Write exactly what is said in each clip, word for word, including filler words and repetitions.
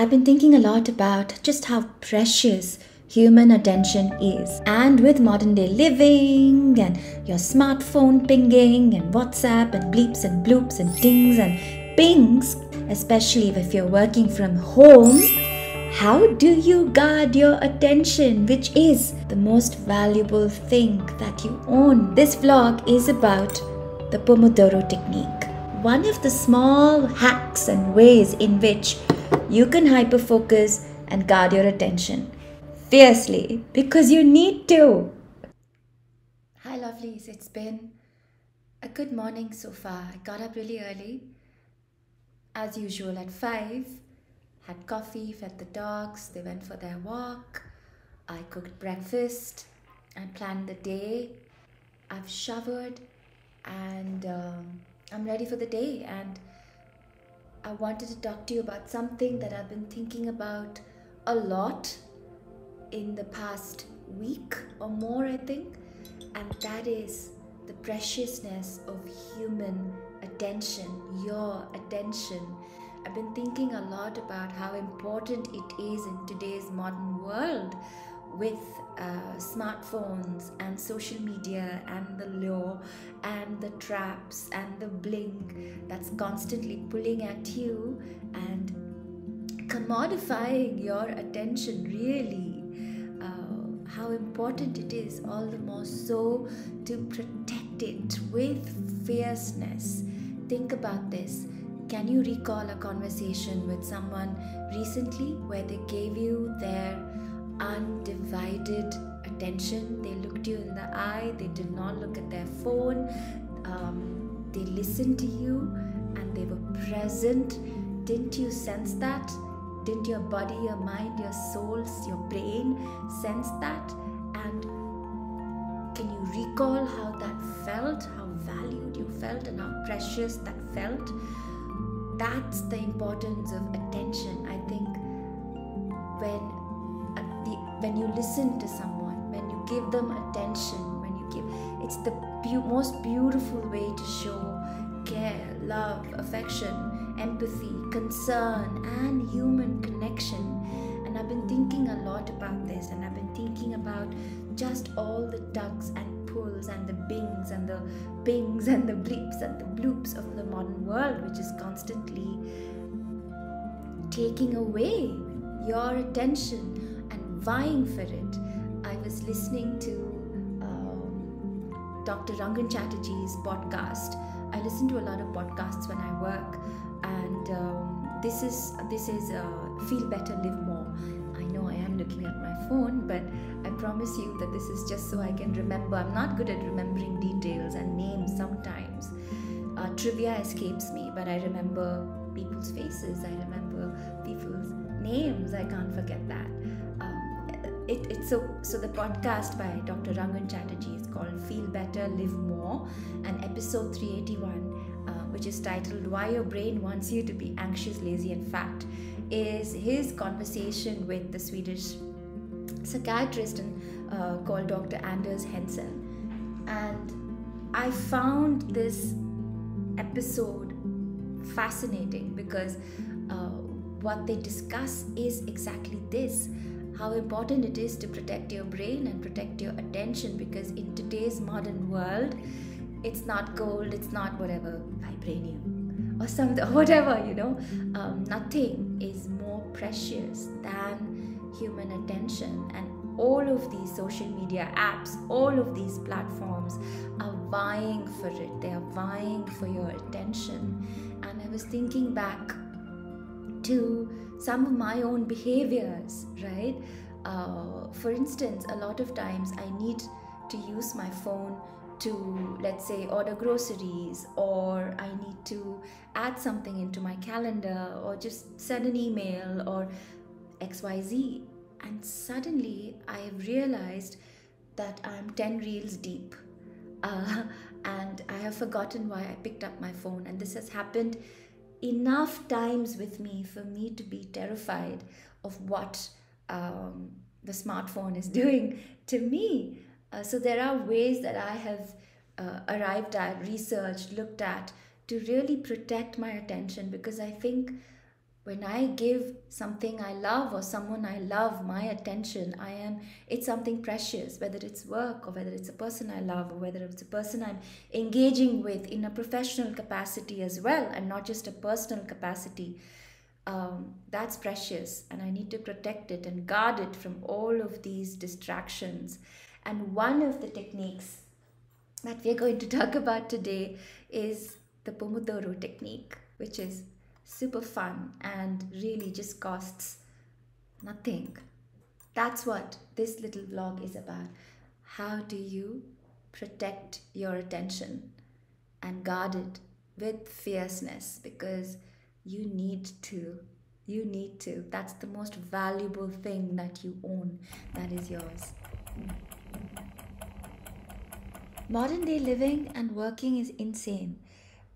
I've been thinking a lot about just how precious human attention is. And with modern day living and your smartphone pinging and WhatsApp and bleeps and bloops and dings and pings, especially if you're working from home, how do you guard your attention, which is the most valuable thing that you own? This vlog is about the Pomodoro Technique. One of the small hacks and ways in which you can hyperfocus and guard your attention fiercely, because you need to. Hi lovelies, it's been a good morning so far. I got up really early, as usual at five, had coffee, fed the dogs, they went for their walk, I cooked breakfast, I planned the day, I've showered, and um, I'm ready for the day. And I wanted to talk to you about something that I've been thinking about a lot in the past week or more, I think, and that is the preciousness of human attention, your attention. I've been thinking a lot about how important it is in today's modern world with uh, smartphones and social media and the lure and the traps and the bling that's constantly pulling at you and commodifying your attention, really. How important it is, all the more so to protect it with fierceness. Think about this. Can you recall a conversation with someone recently where they gave you their undivided attention? They looked you in the eye, they did not look at their phone, um, they listened to you and they were present. Didn't you sense that? Didn't your body, your mind, your souls, your brain sense that? And can you recall how that felt, how valued you felt and how precious that felt? That's the importance of attention. I think when, at the, when you listen to someone, when you give them attention, when you give, it's the be- most beautiful way to show care, love, affection, empathy, concern, and human connection. And I've been thinking a lot about this, and I've been thinking about just all the tugs and pulls and the bings and the pings and the bleeps and the bloops of the modern world, which is constantly taking away your attention and vying for it. I was listening to um, Doctor Rangan Chatterjee's podcast. I listen to a lot of podcasts when I work. And um, this is this is uh, Feel Better, Live More. I know I am looking at my phone, but I promise you that this is just so I can remember. I'm not good at remembering details and names sometimes. Uh, trivia escapes me, but I remember people's faces. I remember people's names. I can't forget that. Um, it, it's so, so the podcast by Doctor Rangan Chatterjee is called Feel Better, Live More, and episode three eighty-one. Which is titled Why Your Brain Wants You to Be Anxious, Lazy and Fat, is his conversation with the Swedish psychiatrist and, uh, called Doctor Anders Hansen. And I found this episode fascinating because uh, what they discuss is exactly this. How important it is to protect your brain and protect your attention, because in today's modern world, it's not gold, it's not whatever, vibranium or something, whatever, you know. Um, nothing is more precious than human attention. And all of these social media apps, all of these platforms are vying for it. They are vying for your attention. And I was thinking back to some of my own behaviors, right? Uh, for instance, a lot of times I need to use my phone to, let's say, order groceries, or I need to add something into my calendar, or just send an email, or X Y Z. And suddenly I have realized that I'm ten reels deep, uh, and I have forgotten why I picked up my phone. And this has happened enough times with me for me to be terrified of what um, the smartphone is doing to me. Uh, so there are ways that I have uh, arrived at, researched, looked at, to really protect my attention, because I think When I give something I love or someone I love my attention, I am, it's something precious, whether it's work or whether it's a person I love or whether it's a person I'm engaging with in a professional capacity as well and not just a personal capacity. Um, that's precious, and I need to protect it and guard it from all of these distractions. And one of the techniques that we're going to talk about today is the Pomodoro Technique, which is super fun and really just costs nothing. That's what this little vlog is about. How do you protect your attention and guard it with fierceness? Because you need to, you need to. That's the most valuable thing that you own, that is yours. Modern day living and working is insane.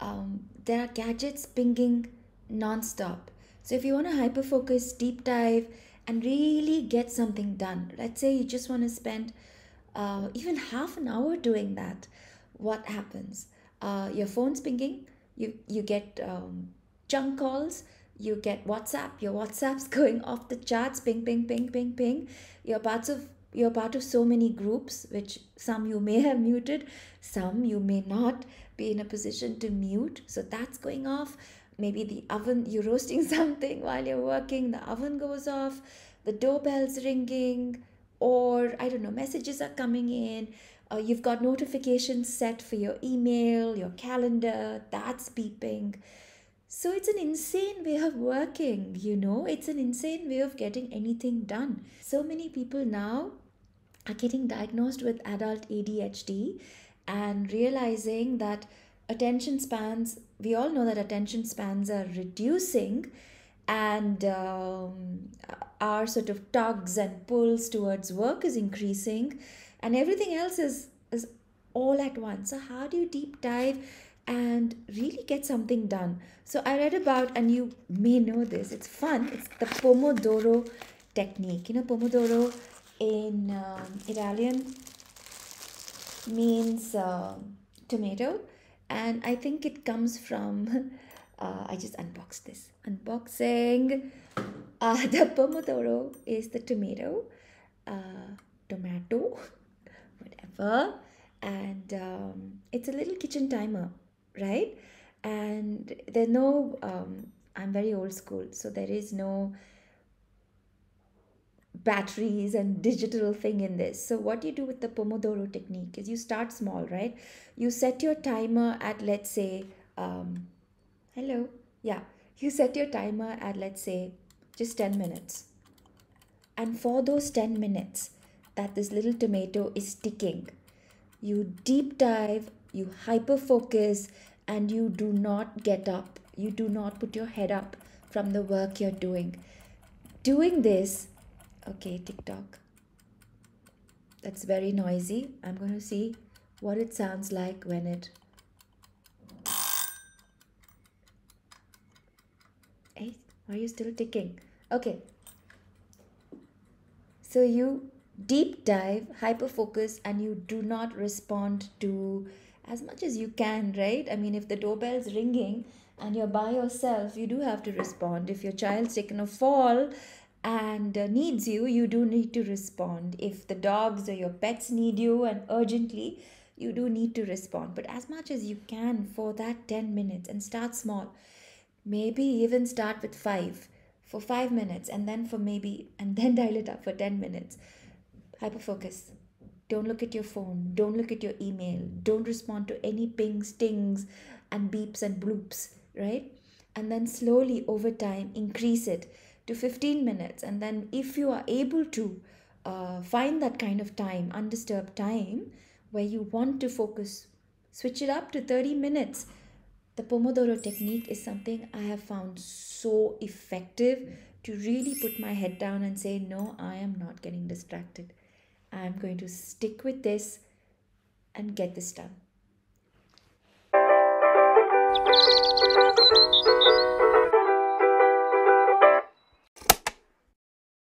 Um, there are gadgets pinging non-stop. So if you want to hyper focus, deep dive and really get something done, let's say you just want to spend uh, even half an hour doing that, what happens? Uh, your phone's pinging, you, you get um, junk calls, you get WhatsApp, your WhatsApp's going off the charts, ping, ping, ping, ping, ping. You're parts of You're part of so many groups, which some you may have muted, some you may not be in a position to mute. So that's going off. Maybe the oven, you're roasting something while you're working, the oven goes off, the doorbell's ringing, or I don't know, messages are coming in. Uh, you've got notifications set for your email, your calendar, that's beeping. So it's an insane way of working, you know, it's an insane way of getting anything done. So many people now are getting diagnosed with adult A D H D and realizing that attention spans, we all know that attention spans are reducing, and um, our sort of tugs and pulls towards work is increasing, and everything else is, is all at once. So how do you deep dive and really get something done? So I read about, and you may know this, it's fun, it's the Pomodoro Technique. You know, Pomodoro in um, Italian means uh, tomato, and I think it comes from, uh, I just unboxed this, unboxing, uh, the Pomodoro is the tomato, uh, tomato, whatever, and um, it's a little kitchen timer, right? And there are no, um, I'm very old school, so there is no batteries and digital thing in this. So what you do with the Pomodoro Technique is you start small, right? You set your timer at, let's say, um, hello, yeah, you set your timer at, let's say, just ten minutes. And for those ten minutes that this little tomato is ticking, you deep dive, you hyper focus, and you do not get up. You do not put your head up from the work you're doing. Doing this, okay, TikTok, that's very noisy. I'm going to see what it sounds like when it, hey, are you still ticking? Okay. So you deep dive, hyper focus, and you do not respond to as much as you can, right? I mean, if the doorbell's ringing and you're by yourself, you do have to respond. If your child's taken a fall and needs you, you do need to respond. If the dogs or your pets need you and urgently, you do need to respond. But as much as you can for that ten minutes, and start small. Maybe even start with five for five minutes and then for maybe, and then dial it up for ten minutes. Hyperfocus. Don't look at your phone. Don't look at your email. Don't respond to any pings, tings, and beeps and bloops, right? And then slowly over time, increase it to fifteen minutes. And then if you are able to uh, find that kind of time, undisturbed time, where you want to focus, switch it up to thirty minutes. The Pomodoro Technique is something I have found so effective to really put my head down and say, no, I am not getting distracted. I'm going to stick with this and get this done.